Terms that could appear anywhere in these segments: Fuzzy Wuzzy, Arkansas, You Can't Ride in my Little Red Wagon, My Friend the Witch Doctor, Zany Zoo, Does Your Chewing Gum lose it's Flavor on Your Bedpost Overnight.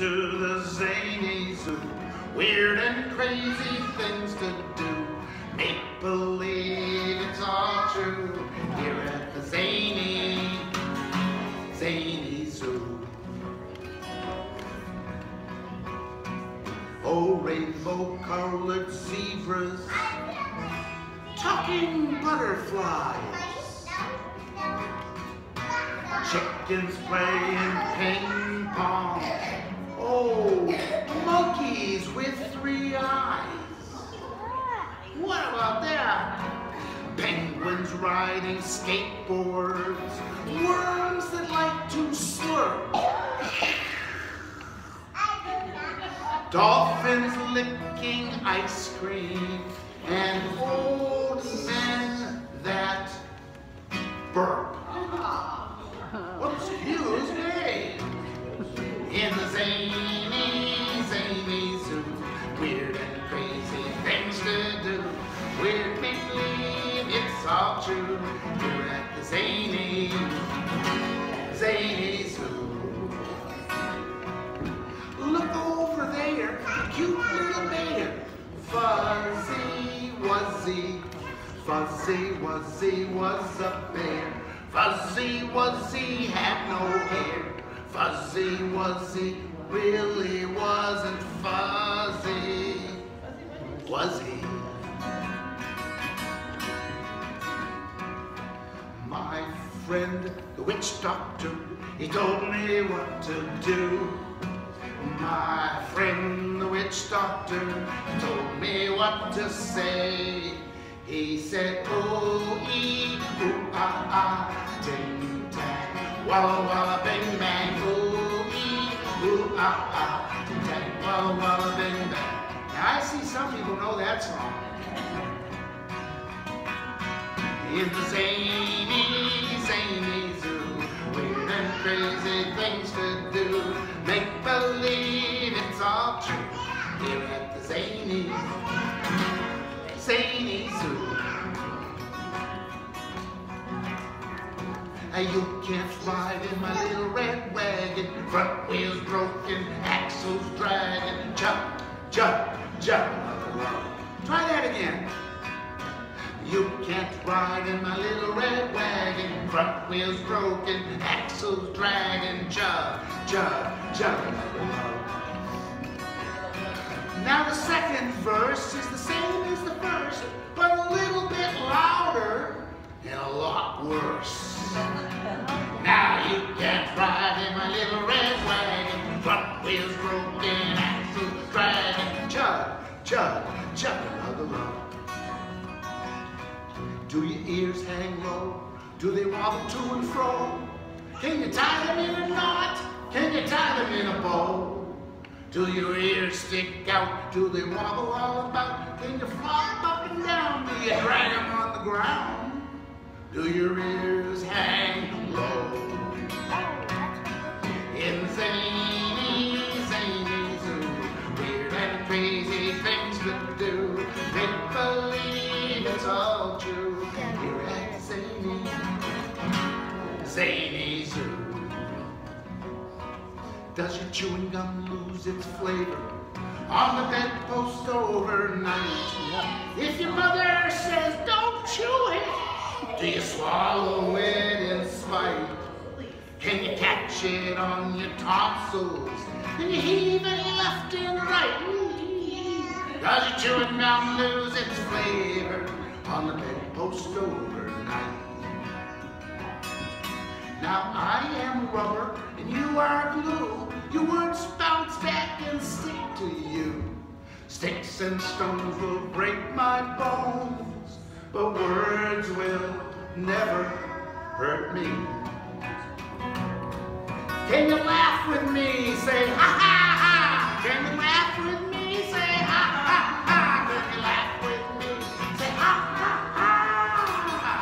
Welcome to the Zany Zoo. Weird and crazy things to do. Make believe it's all true here at the Zany Zoo. Oh, rainbow-colored zebras, talking butterflies, chickens playing ping pong. Oh, monkeys with three eyes. What about that? Penguins riding skateboards. Worms that like to slurp. Dolphins licking ice cream. And old men that burp. Excuse me. In the Zany Zoo, weird and crazy things to do. Weird people, it's all true. We're at the Zany Zoo. Look over there, cute little bear. Fuzzy Wuzzy was a bear. Fuzzy Wuzzy had no hair. Fuzzy Wuzzy really wasn't fuzzy. Wuzzy. My friend, the witch doctor, he told me what to do. My friend, the witch doctor, told me what to say. He said, oh, ee, ooh, ah, ah, ting, tang, walla, walla, bing, bang. Oh, ee, ooh, ah, ah, ting, tang, walla, walla, bing, bang. Now, I see some people know that song. In the Zany Zoo, weird and crazy things to do. Make believe it's all true here at the Zany Zoo. You can't ride in my little red wagon. Front wheels broken, axles dragging. Jump, jump, jump. Try that again. You can't ride in my little red wagon. Front wheels broken, axles dragging. Jump, jump, jump. Now the second verse is the same as the first, but a little bit louder and a lot worse. Now you can't ride in my little red wagon. Front wheels broken, axles dragging. Chug, chug, chug along. Do your ears hang low? Do they wobble to and fro? Can you tie them in a knot? Can you tie them in a bow? Do your ears stick out? Do they wobble all about? Can you fly them up and down? Do you drag them on the ground? Do your ears hang low? In the Zany Zoo, weird and crazy things to do. Make believe it's all true. You're at the Zany Zoo. Does your chewing gum lose its flavor on the bedpost overnight? If your mother says don't chew it, do you swallow it in spite? Can you catch it on your tonsils? Can you heave it left and right? Does your chewing gum lose its flavor on the bedpost overnight? Now I am rubber and you are glue. Your words bounce back and stick to you. Sticks and stones will break my bones, but words will never hurt me. Can you laugh with me? Say ha ha ha. Can you laugh with me? Say ha ha ha. Can you laugh with me? Say ha ha ha.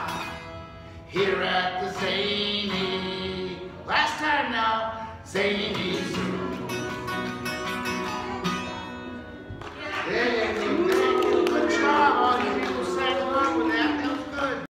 Here at the Zany. Last time now, Zany.